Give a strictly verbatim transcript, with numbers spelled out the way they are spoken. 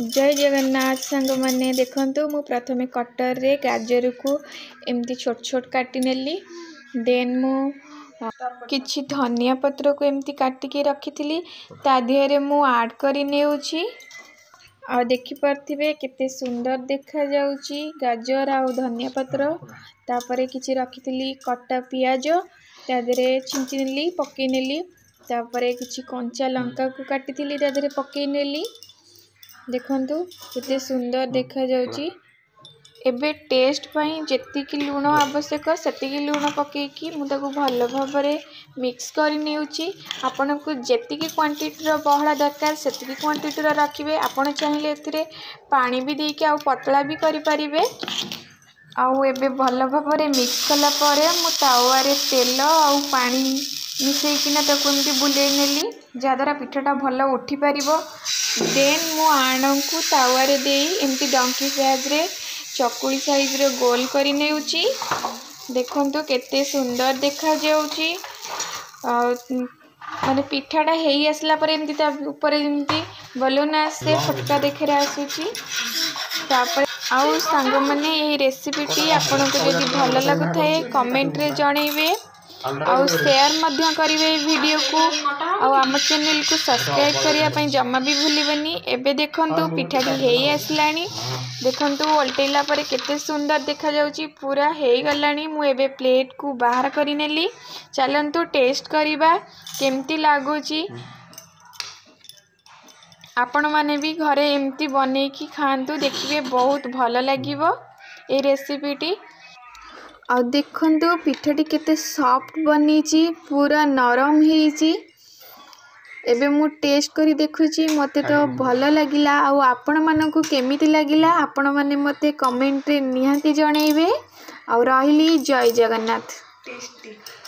जय जगन्नाथ सांग मैंने देखु मु प्रथमे कटर रे गाजर को एमती छोट छोट काटी नेली देन मु किछि धनिया पत्र को एमती काटिके रखी थी ता देहरे मु ऐड करी नेउछि आ देखि परथिबे केते सुंदर देखा जाउछि गाजर आ धनिया पत्र तापर किछि रखी थी कटा प्याज ता देहरे छिंची नेली पके नेली तापर किछि कंचा लंका को काटी थी ता देहरे पके नेली देखंतु कितने सुंदर देखा जाउची। एबे टेस्ट पाई जेति की लूण आवश्यक सेति की लूण पके की मु ताकू भल भाबरे मिक्स करि नेउची। आपन को जेति की क्वांटिटी रो बहला दरकार सेति की क्वांटिटी रो राखिबे। आपन चाहिए एथिरे पानी भी देके आ पतला भी करि परिबे। आ एबे भल भाबरे मिक्स कला परे मु तावा रे तेल आ पानी मिसेई किना ताकू एमती बुले नेली जादरा पिठाटा भल उठी परिबो। देन मु आण को तावर दे एमती डंकी साइज रे चकुली साइज रे गोल करी नेउची। देखंतु केते सुंदर देखा जाउची। माने पिठाटा हेई आसला पर एमती ता ऊपर एमती बलून आसे फटका देखरे आसुची। तापर आउ सांग माने ए रेसिपी टी आपन को जदी भलो लागु थाए कमेंट रे जणैबे आउ शेयर मध्य करिवे। वीडियो को आउ आम चैनल को सब्सक्राइब करिया जमा भी भूलबनी। एबे देखंतु पिठा के हेई आसलानी। देखंतु ओल्टेला पर केते सुंदर देखा जाउची पूरा हेई गलानी। मु एबे प्लेट को बाहर करी नेली। चलंतु टेस्ट करिबा केमती लागुची। आपण माने भी घरे एमती बनै की खांतु देखिबे बहुत भलो लागिवो ए रेसिपी टी। आ देखंतु पिठाटी केते सॉफ्ट बनीची पूरा नरम हेईची। एबे मु टेस्ट करी देखुची मते तो भल लागिला। आ आपण माननकु केमिति लागिला आपण माने मते कमेंट रे निहाती जणैबे। आ रहिली जय जगन्नाथ।